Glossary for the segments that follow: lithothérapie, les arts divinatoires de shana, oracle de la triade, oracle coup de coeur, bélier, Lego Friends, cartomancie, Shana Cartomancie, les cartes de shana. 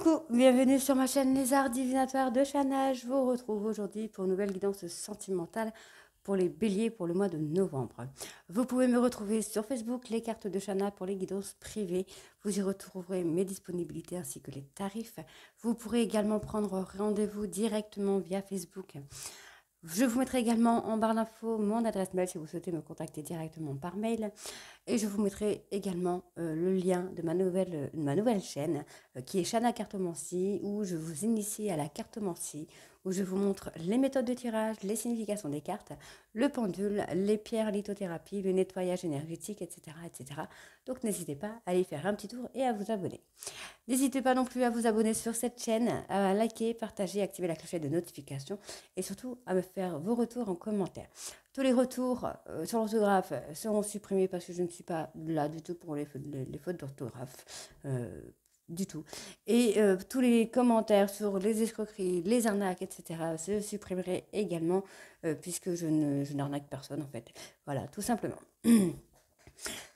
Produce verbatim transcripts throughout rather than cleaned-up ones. Coucou, bienvenue sur ma chaîne Les Arts Divinatoires de Shana. Je vous retrouve aujourd'hui pour une nouvelle guidance sentimentale pour les béliers pour le mois de novembre. Vous pouvez me retrouver sur Facebook, les cartes de Shana pour les guidances privées. Vous y retrouverez mes disponibilités ainsi que les tarifs. Vous pourrez également prendre rendez-vous directement via Facebook. Je vous mettrai également en barre d'infos mon adresse mail si vous souhaitez me contacter directement par mail. Et je vous mettrai également euh, le lien de ma nouvelle, de ma nouvelle chaîne euh, qui est Shana Cartomancie, où je vous initie à la cartomancie, où je vous montre les méthodes de tirage, les significations des cartes, le pendule, les pierres, lithothérapie, le nettoyage énergétique, et cetera et cetera. Donc n'hésitez pas à aller faire un petit tour et à vous abonner. N'hésitez pas non plus à vous abonner sur cette chaîne, à liker, partager, activer la clochette de notification et surtout à me faire vos retours en commentaire. Tous les retours euh, sur l'orthographe seront supprimés parce que je ne suis pas là du tout pour les, les, les fautes d'orthographe. Euh, du tout. Et euh, tous les commentaires sur les escroqueries, les arnaques, et cetera se supprimeraient également euh, puisque je ne je n'arnaque personne en fait. Voilà, tout simplement.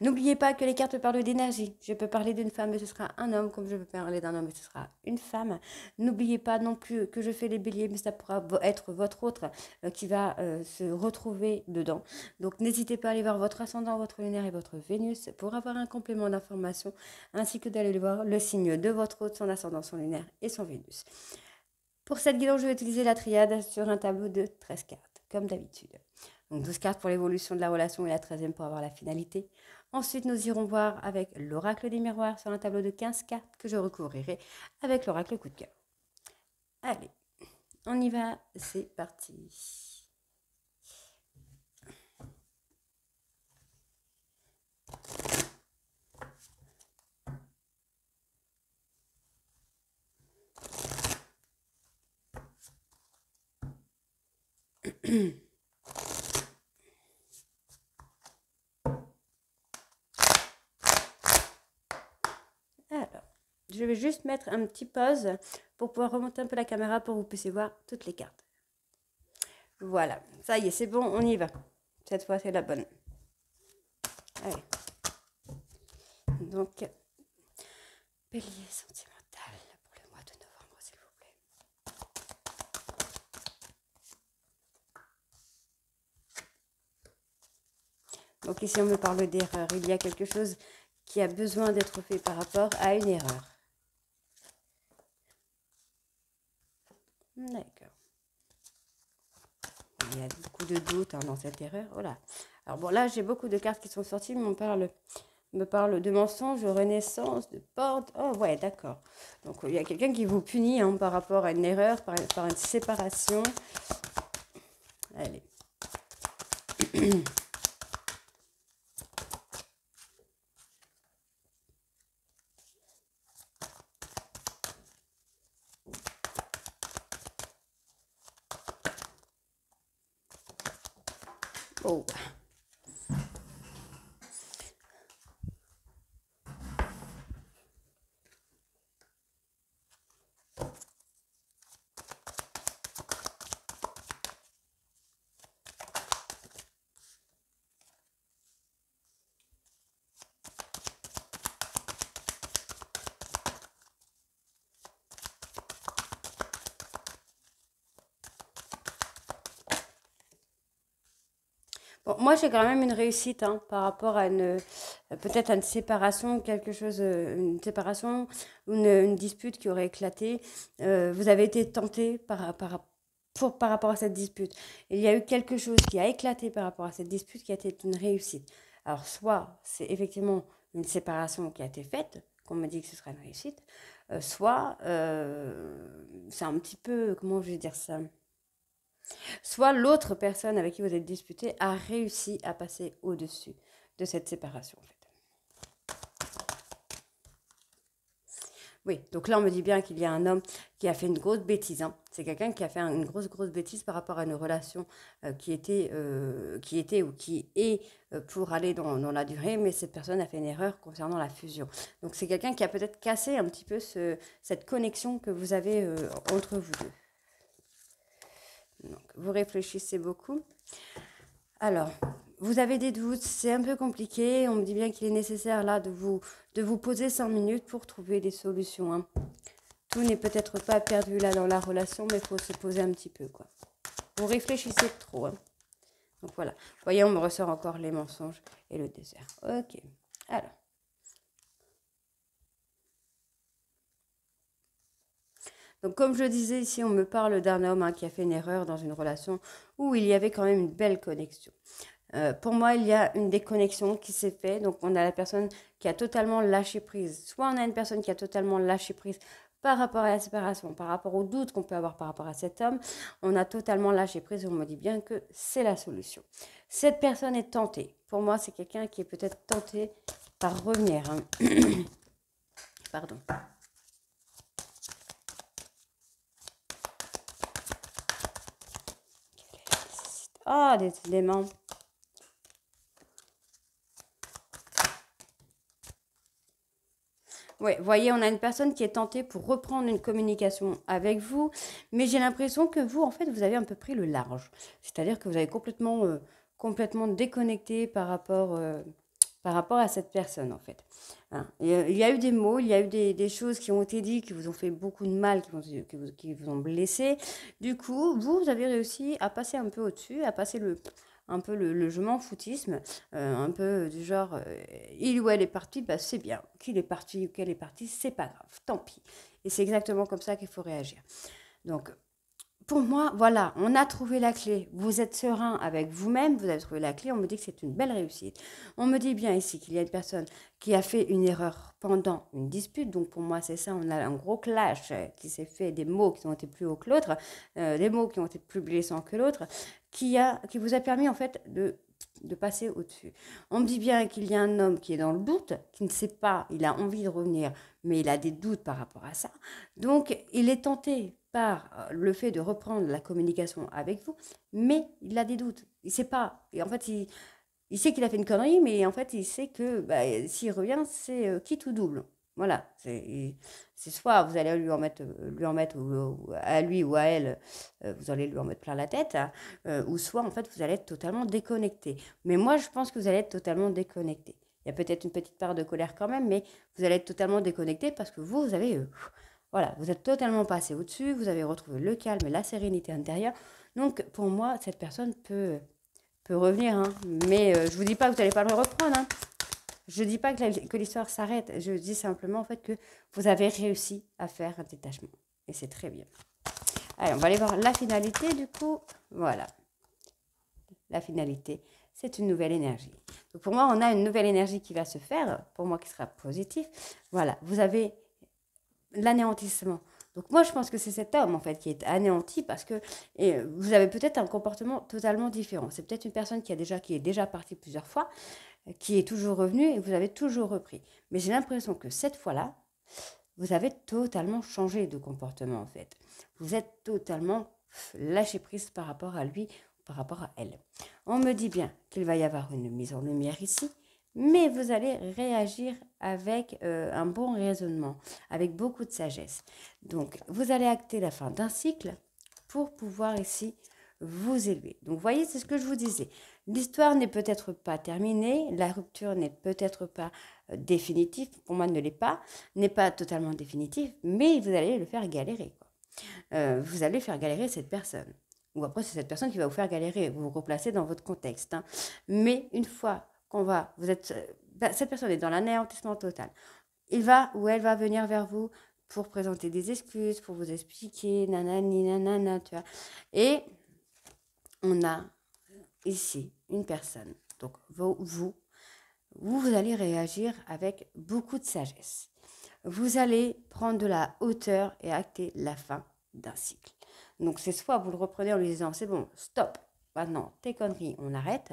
N'oubliez pas que les cartes parlent d'énergie. Je peux parler d'une femme et ce sera un homme, comme je peux parler d'un homme et ce sera une femme. N'oubliez pas non plus que je fais les béliers, mais ça pourra être votre autre euh, qui va euh, se retrouver dedans. Donc n'hésitez pas à aller voir votre ascendant, votre lunaire et votre Vénus pour avoir un complément d'information, ainsi que d'aller voir le signe de votre autre, son ascendant, son lunaire et son Vénus. Pour cette guidance, je vais utiliser la triade sur un tableau de treize cartes, comme d'habitude. Donc douze cartes pour l'évolution de la relation et la treizième pour avoir la finalité. Ensuite, nous irons voir avec l'oracle des miroirs sur un tableau de quinze cartes que je recouvrirai avec l'oracle coup de coeur. Allez, on y va, c'est parti. Je vais juste mettre un petit pause pour pouvoir remonter un peu la caméra pour que vous puissiez voir toutes les cartes. Voilà, ça y est, c'est bon, on y va. Cette fois, c'est la bonne. Allez. Donc, bélier sentimental pour le mois de novembre, s'il vous plaît. Donc ici, on me parle d'erreur. Il y a quelque chose qui a besoin d'être fait par rapport à une erreur. D'accord. Il y a beaucoup de doutes hein, dans cette erreur. Voilà. Alors bon, là, j'ai beaucoup de cartes qui sont sorties, mais on parle, me parle de mensonges, de renaissance, de porte. Oh, ouais, d'accord. Donc, il y a quelqu'un qui vous punit hein, par rapport à une erreur, par, par une séparation. Allez. Oh. Bon, moi, j'ai quand même une réussite hein, par rapport à une peut-être à une séparation, quelque chose, une séparation, une, une dispute qui aurait éclaté. Euh, vous avez été tenté par, par, pour, par rapport à cette dispute. Il y a eu quelque chose qui a éclaté par rapport à cette dispute qui a été une réussite. Alors, soit c'est effectivement une séparation qui a été faite, qu'on me dit que ce sera une réussite, euh, soit euh, c'est un petit peu, comment je vais dire ça ? Soit l'autre personne avec qui vous êtes disputé a réussi à passer au-dessus de cette séparation, en fait. Oui, donc là, on me dit bien qu'il y a un homme qui a fait une grosse bêtise. Hein. C'est quelqu'un qui a fait une grosse, grosse bêtise par rapport à une relation euh, qui, était, euh, qui était ou qui est euh, pour aller dans, dans la durée, mais cette personne a fait une erreur concernant la fusion. Donc, c'est quelqu'un qui a peut-être cassé un petit peu ce, cette connexion que vous avez euh, entre vous deux. Donc, vous réfléchissez beaucoup. Alors, vous avez des doutes, c'est un peu compliqué. On me dit bien qu'il est nécessaire là de vous, de vous poser cinq minutes pour trouver des solutions. Hein. Tout n'est peut-être pas perdu là dans la relation, mais il faut se poser un petit peu, quoi. Vous réfléchissez trop, hein. Donc voilà. Vous voyez, on me ressort encore les mensonges et le désert. Ok. Alors. Donc comme je disais ici, on me parle d'un homme hein, qui a fait une erreur dans une relation où il y avait quand même une belle connexion. Euh, pour moi, il y a une déconnexion qui s'est faite. Donc on a la personne qui a totalement lâché prise. Soit on a une personne qui a totalement lâché prise par rapport à la séparation, par rapport aux doutes qu'on peut avoir par rapport à cet homme. On a totalement lâché prise et on me dit bien que c'est la solution. Cette personne est tentée. Pour moi, c'est quelqu'un qui est peut-être tenté par revenir. Hein. Pardon. Ah, oh, décidément. Oui, vous voyez, on a une personne qui est tentée pour reprendre une communication avec vous, mais j'ai l'impression que vous, en fait, vous avez un peu pris le large. C'est-à-dire que vous avez complètement, euh, complètement déconnecté par rapport, euh, par rapport à cette personne, en fait. Hein. Et, euh, il y a eu des mots, il y a eu des, des choses qui ont été dites, qui vous ont fait beaucoup de mal, qui vous, qui vous, qui vous ont blessé. Du coup, vous, vous avez réussi à passer un peu au-dessus, à passer le... un peu le, le je m'en foutisme, euh, un peu du genre, euh, il ou elle est parti, bah, c'est bien. Qu'il est parti ou qu'elle est partie, c'est pas grave, tant pis. Et c'est exactement comme ça qu'il faut réagir. Donc, pour moi, voilà, on a trouvé la clé. Vous êtes serein avec vous-même, vous avez trouvé la clé, on me dit que c'est une belle réussite. On me dit bien ici qu'il y a une personne qui a fait une erreur pendant une dispute. Donc, pour moi, c'est ça, on a un gros clash qui s'est fait, des mots qui ont été plus hauts que l'autre, euh, des mots qui ont été plus blessants que l'autre, qui, a, qui vous a permis, en fait, de, de passer au-dessus. On me dit bien qu'il y a un homme qui est dans le doute, qui ne sait pas, il a envie de revenir, mais il a des doutes par rapport à ça. Donc, il est tenté par le fait de reprendre la communication avec vous, mais il a des doutes. Il ne sait pas. Et en fait, il, il sait qu'il a fait une connerie, mais en fait, il sait que bah, s'il revient, c'est euh, quitte ou double. Voilà, c'est soit vous allez lui en mettre, lui en mettre ou, ou, à lui ou à elle, euh, vous allez lui en mettre plein la tête, hein, euh, ou soit en fait vous allez être totalement déconnecté. Mais moi je pense que vous allez être totalement déconnecté. Il y a peut-être une petite part de colère quand même, mais vous allez être totalement déconnecté parce que vous, vous avez, euh, voilà, vous êtes totalement passé au-dessus, vous avez retrouvé le calme et la sérénité intérieure. Donc pour moi, cette personne peut, peut revenir, hein, mais euh, je ne vous dis pas que vous n'allez pas le reprendre, hein. Je ne dis pas que l'histoire s'arrête, je dis simplement en fait que vous avez réussi à faire un détachement. Et c'est très bien. Allez, on va aller voir la finalité du coup. Voilà. La finalité, c'est une nouvelle énergie. Donc pour moi, on a une nouvelle énergie qui va se faire, pour moi qui sera positive. Voilà, vous avez l'anéantissement. Donc moi, je pense que c'est cet homme, en fait, qui est anéanti parce que et vous avez peut-être un comportement totalement différent. C'est peut-être une personne qui, a déjà, qui est déjà partie plusieurs fois, qui est toujours revenu et vous avez toujours repris. Mais j'ai l'impression que cette fois-là, vous avez totalement changé de comportement, en fait. Vous êtes totalement lâché prise par rapport à lui, par rapport à elle. On me dit bien qu'il va y avoir une mise en lumière ici, mais vous allez réagir avec euh, un bon raisonnement, avec beaucoup de sagesse. Donc, vous allez acter la fin d'un cycle pour pouvoir ici vous élever. Donc, vous voyez, c'est ce que je vous disais. L'histoire n'est peut-être pas terminée, la rupture n'est peut-être pas définitive, pour moi ne l'est pas, n'est pas totalement définitive, mais vous allez le faire galérer, quoi. Euh, vous allez faire galérer cette personne. Ou après, c'est cette personne qui va vous faire galérer, vous vous replacez dans votre contexte. Hein. Mais une fois qu'on va, vous êtes, ben, cette personne est dans l'anéantissement total. Il va ou elle va venir vers vous pour présenter des excuses, pour vous expliquer, nanani, nanana, tu vois. Et on a ici une personne, donc vous, vous, vous allez réagir avec beaucoup de sagesse. Vous allez prendre de la hauteur et acter la fin d'un cycle. Donc c'est soit vous le reprenez en lui disant c'est bon, stop, maintenant tes conneries, on arrête,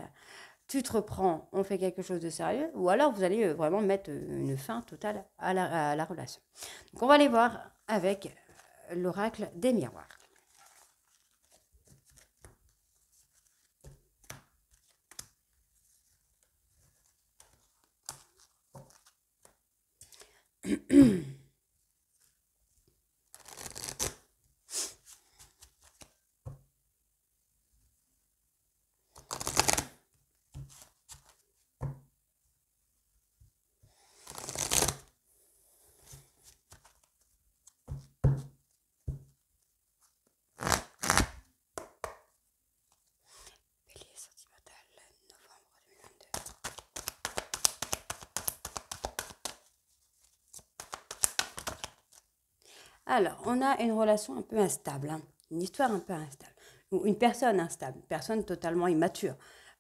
tu te reprends, on fait quelque chose de sérieux, ou alors vous allez vraiment mettre une fin totale à la, à la relation. Donc on va aller voir avec l'oracle des miroirs. Alors, on a une relation un peu instable, hein, une histoire un peu instable, ou une personne instable, une personne totalement immature,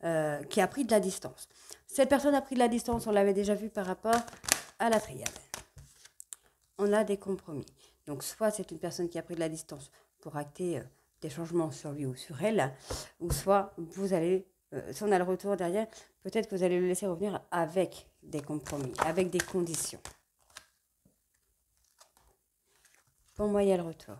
euh, qui a pris de la distance. Cette personne a pris de la distance, on l'avait déjà vu par rapport à la triade. On a des compromis. Donc, soit c'est une personne qui a pris de la distance pour acter euh, des changements sur lui ou sur elle, hein, ou soit vous allez, euh, si on a le retour derrière, peut-être que vous allez le laisser revenir avec des compromis, avec des conditions. Pour moi, il y a le retour.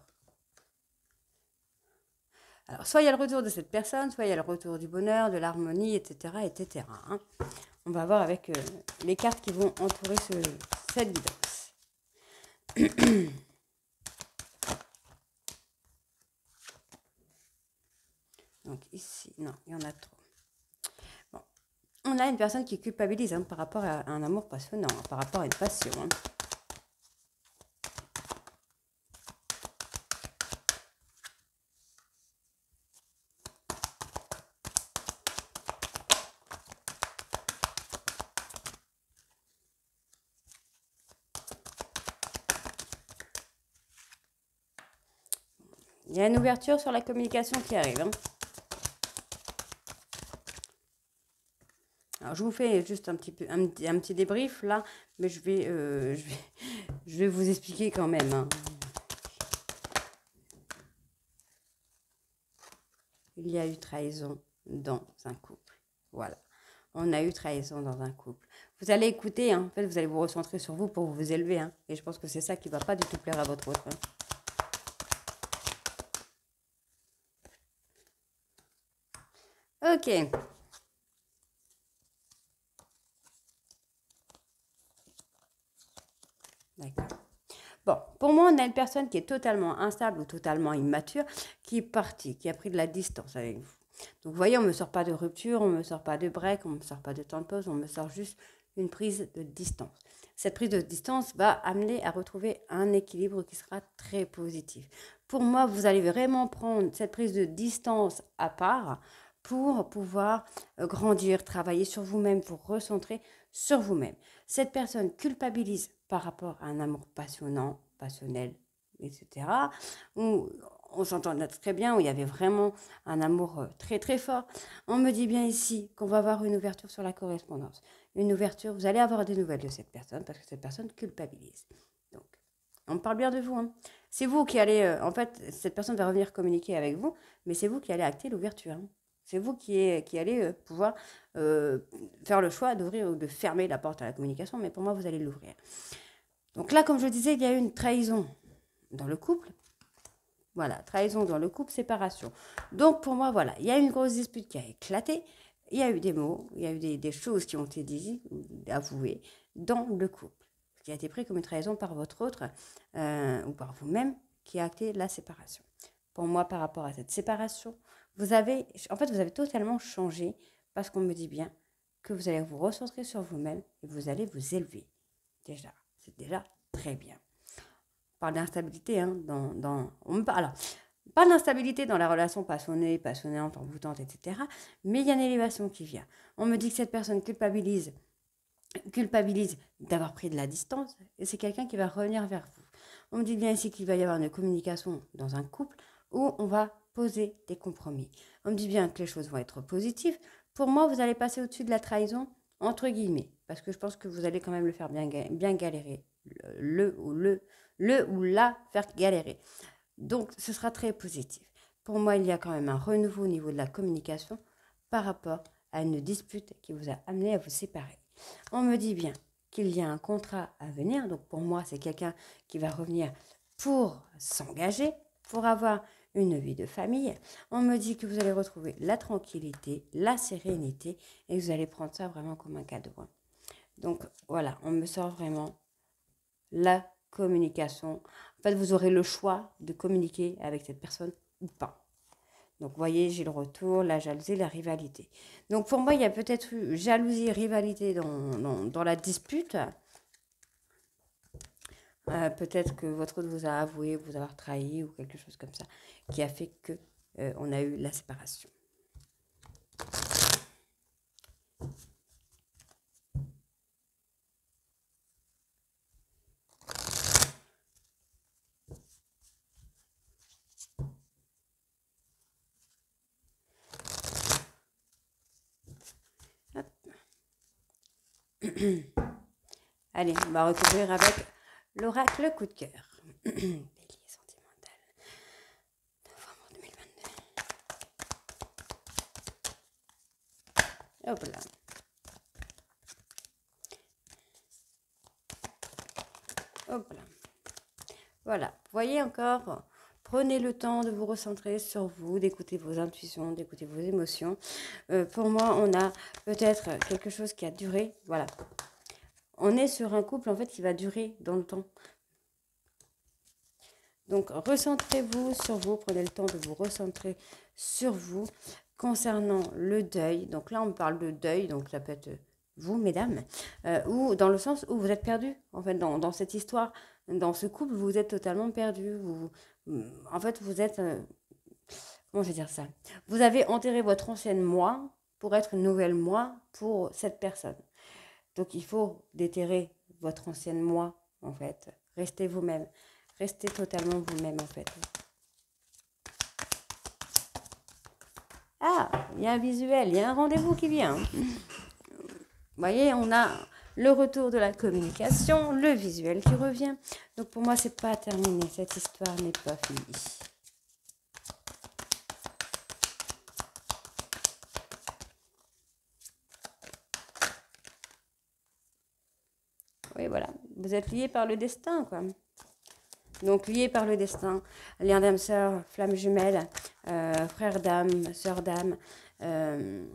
Alors, soit il y a le retour de cette personne, soit il y a le retour du bonheur, de l'harmonie, et cetera, et cetera, hein. On va voir avec euh, les cartes qui vont entourer ce, cette guidance. Donc, ici, non, il y en a trop. Bon. On a une personne qui culpabilise hein, par rapport à un amour passionnant, hein, par rapport à une passion, hein. Il y a une ouverture sur la communication qui arrive. Hein. Alors, je vous fais juste un petit, peu, un, un petit débrief là, mais je vais, euh, je vais, je vais vous expliquer quand même. Hein. Il y a eu trahison dans un couple. Voilà. On a eu trahison dans un couple. Vous allez écouter, hein. En fait, vous allez vous recentrer sur vous pour vous élever. Hein. Et je pense que c'est ça qui ne va pas du tout plaire à votre autre. Hein. Ok. D'accord. Bon, pour moi, on a une personne qui est totalement instable ou totalement immature, qui est partie, qui a pris de la distance avec vous. Donc, vous voyez, on ne me sort pas de rupture, on ne me sort pas de break, on ne me sort pas de temps de pause, on me sort juste une prise de distance. Cette prise de distance va amener à retrouver un équilibre qui sera très positif. Pour moi, vous allez vraiment prendre cette prise de distance à part, pour pouvoir grandir, travailler sur vous-même, vous recentrer sur vous-même. Cette personne culpabilise par rapport à un amour passionnant, passionnel, et cetera. Où on s'entendait très bien, où il y avait vraiment un amour très très fort. On me dit bien ici qu'on va avoir une ouverture sur la correspondance. Une ouverture, vous allez avoir des nouvelles de cette personne parce que cette personne culpabilise. Donc, on parle bien de vous, hein. C'est vous qui allez, euh, en fait, cette personne va revenir communiquer avec vous, mais c'est vous qui allez acter l'ouverture, hein. C'est vous qui, est, qui allez pouvoir euh, faire le choix d'ouvrir ou de fermer la porte à la communication, mais pour moi, vous allez l'ouvrir. Donc là, comme je disais, il y a une trahison dans le couple. Voilà, trahison dans le couple, séparation. Donc pour moi, voilà, il y a une grosse dispute qui a éclaté. Il y a eu des mots, il y a eu des, des choses qui ont été dites, avouées dans le couple, qui a été pris comme une trahison par votre autre euh, ou par vous-même, qui a acté la séparation. Pour moi, par rapport à cette séparation, vous avez, en fait, vous avez totalement changé parce qu'on me dit bien que vous allez vous recentrer sur vous-même et vous allez vous élever. Déjà, c'est déjà très bien. On parle d'instabilité, hein, dans, dans, on parle, alors, on parle d'instabilité dans la relation passionnée, passionnante, envoûtante, et cetera. Mais il y a une élévation qui vient. On me dit que cette personne culpabilise, culpabilise d'avoir pris de la distance et c'est quelqu'un qui va revenir vers vous. On me dit bien ici qu'il va y avoir une communication dans un couple où on va poser des compromis. On me dit bien que les choses vont être positives. Pour moi, vous allez passer au-dessus de la trahison, entre guillemets, parce que je pense que vous allez quand même le faire bien, bien galérer, le, le, ou le, le ou la faire galérer. Donc, ce sera très positif. Pour moi, il y a quand même un renouveau au niveau de la communication par rapport à une dispute qui vous a amené à vous séparer. On me dit bien qu'il y a un contrat à venir. Donc, pour moi, c'est quelqu'un qui va revenir pour s'engager, pour avoir une vie de famille. On me dit que vous allez retrouver la tranquillité, la sérénité et vous allez prendre ça vraiment comme un cadeau. Donc voilà, on me sort vraiment la communication. En fait, vous aurez le choix de communiquer avec cette personne ou pas. Donc, vous voyez, j'ai le retour, la jalousie, la rivalité. Donc, pour moi, il y a peut-être eu jalousie, rivalité dans, dans, dans la dispute. Euh, peut-être que votre autre vous a avoué, vous avoir trahi ou quelque chose comme ça, qui a fait que euh, on a eu la séparation. Allez, on va recouvrir avec l'oracle coup de cœur. Bélier sentimental, novembre deux mille vingt-deux. Hop là. Hop là. Voilà, vous voyez encore, prenez le temps de vous recentrer sur vous, d'écouter vos intuitions, d'écouter vos émotions. Euh, pour moi, on a peut-être quelque chose qui a duré, voilà. On est sur un couple, en fait, qui va durer dans le temps. Donc, recentrez-vous sur vous, prenez le temps de vous recentrer sur vous. Concernant le deuil, donc là, on parle de deuil, donc ça peut être vous, mesdames, euh, ou dans le sens où vous êtes perdu, en fait, dans, dans cette histoire. Dans ce couple, vous êtes totalement perdu. Vous, en fait, vous êtes... Euh, comment je vais dire ça? Vous avez enterré votre ancienne moi pour être une nouvelle moi pour cette personne. Donc, il faut déterrer votre ancienne moi, en fait. Restez vous-même. Restez totalement vous-même, en fait. Ah, il y a un visuel, il y a un rendez-vous qui vient. Vous voyez, on a... le retour de la communication, le visuel qui revient. Donc pour moi, c'est pas terminé. Cette histoire n'est pas finie. Oui, voilà. Vous êtes liés par le destin, quoi. Donc liés par le destin. Lien d'âme, sœur, flamme jumelle, euh, frère d'âme, sœur d'âme. Euh,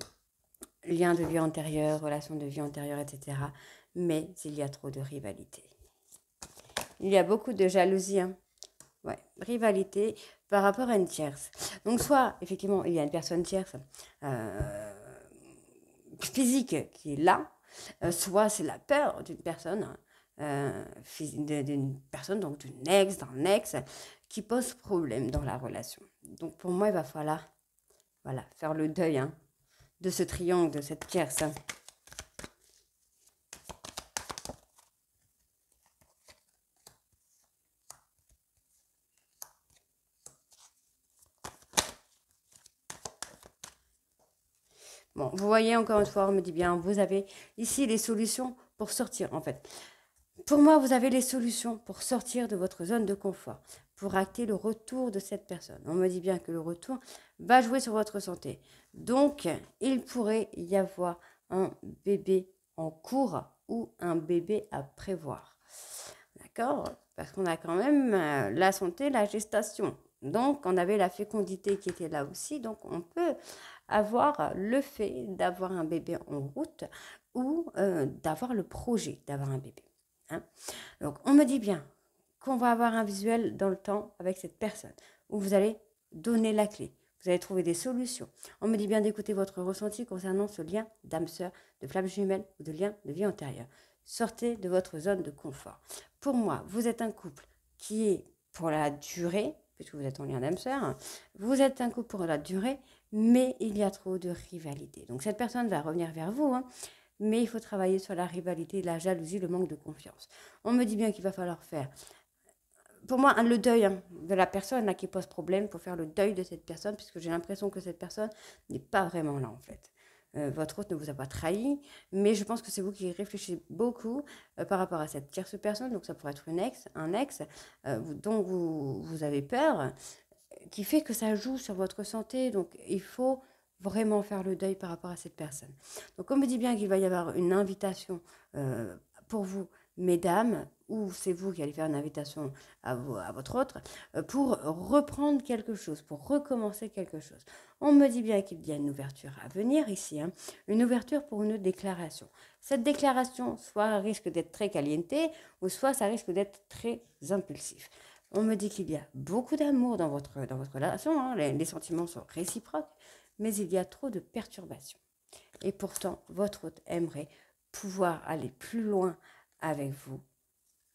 Lien de vie antérieure, relation de vie antérieure, et cetera. Mais il y a trop de rivalité. Il y a beaucoup de jalousie. Hein. Ouais, rivalité par rapport à une tierce. Donc soit, effectivement, il y a une personne tierce euh, physique qui est là, euh, soit c'est la peur d'une personne, euh, d'une personne, donc d'une ex, d'un ex, qui pose problème dans la relation. Donc pour moi, il va falloir voilà, faire le deuil, hein. De ce triangle, de cette tierce. Bon, vous voyez, encore une fois, on me dit bien, vous avez ici les solutions pour sortir, en fait. Pour moi, vous avez les solutions pour sortir de votre zone de confort, pour acter le retour de cette personne. On me dit bien que le retour va jouer sur votre santé. Donc, il pourrait y avoir un bébé en cours ou un bébé à prévoir. D'accord? Parce qu'on a quand même la santé, la gestation. Donc, on avait la fécondité qui était là aussi. Donc, on peut avoir le fait d'avoir un bébé en route ou euh, d'avoir le projet d'avoir un bébé. Hein? Donc, on me dit bien qu'on va avoir un visuel dans le temps avec cette personne, où vous allez donner la clé, vous allez trouver des solutions. On me dit bien d'écouter votre ressenti concernant ce lien d'âme-sœur, de flamme jumelle ou de lien de vie antérieure. Sortez de votre zone de confort. Pour moi, vous êtes un couple qui est pour la durée, puisque vous êtes en lien d'âme-sœur, hein, vous êtes un couple pour la durée, mais il y a trop de rivalité. Donc cette personne va revenir vers vous, hein, mais il faut travailler sur la rivalité, la jalousie, le manque de confiance. On me dit bien qu'il va falloir faire... Pour moi, le deuil hein, de la personne là, qui pose problème, il faut faire le deuil de cette personne, puisque j'ai l'impression que cette personne n'est pas vraiment là, en fait. Euh, votre hôte ne vous a pas trahi, mais je pense que c'est vous qui réfléchissez beaucoup euh, par rapport à cette tierce personne, donc ça pourrait être une ex, un ex, euh, dont vous, vous avez peur, qui fait que ça joue sur votre santé, donc il faut vraiment faire le deuil par rapport à cette personne. Donc on me dit bien qu'il va y avoir une invitation euh, pour vous, mesdames, ou c'est vous qui allez faire une invitation à, vous, à votre autre, pour reprendre quelque chose, pour recommencer quelque chose. On me dit bien qu'il y a une ouverture à venir ici, hein, une ouverture pour une déclaration. Cette déclaration, soit risque d'être très caliente, ou soit ça risque d'être très impulsif. On me dit qu'il y a beaucoup d'amour dans votre, dans votre relation, hein, les, les sentiments sont réciproques, mais il y a trop de perturbations. Et pourtant, votre hôte aimerait pouvoir aller plus loin avec vous,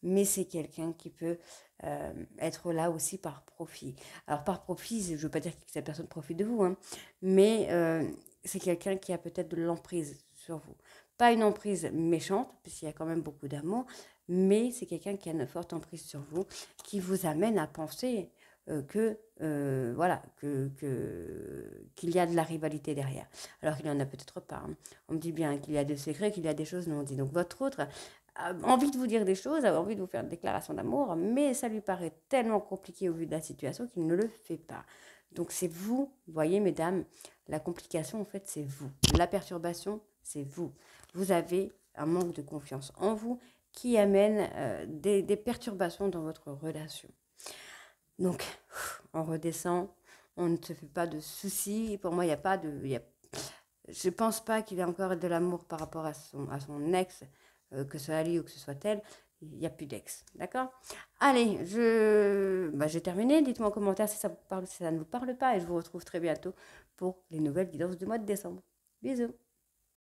mais c'est quelqu'un qui peut euh, être là aussi par profit. Alors par profit, je ne veux pas dire que cette personne profite de vous, hein, mais euh, c'est quelqu'un qui a peut-être de l'emprise sur vous. Pas une emprise méchante, puisqu'il y a quand même beaucoup d'amour, mais c'est quelqu'un qui a une forte emprise sur vous, qui vous amène à penser euh, que, euh, voilà, que, que, qu'il y a de la rivalité derrière. Alors qu'il n'y en a peut-être pas. Hein. On me dit bien qu'il y a des secrets, qu'il y a des choses non dites. Donc votre autre a envie de vous dire des choses, a envie de vous faire une déclaration d'amour, mais ça lui paraît tellement compliqué au vu de la situation qu'il ne le fait pas. Donc c'est vous, voyez mesdames, la complication en fait c'est vous. La perturbation c'est vous. Vous avez un manque de confiance en vous qui amène euh, des, des perturbations dans votre relation. Donc on redescend, on ne se fait pas de soucis. Pour moi il n'y a pas de... Y a, je ne pense pas qu'il y ait encore de l'amour par rapport à son, à son ex, euh, que ce soit lui ou que ce soit elle. Il n'y a plus d'ex, d'accord? Allez, je... Bah, j'ai terminé. Dites-moi en commentaire si ça vous parle, si ça ne vous parle pas. Et je vous retrouve très bientôt pour les nouvelles guidances du mois de décembre. Bisous.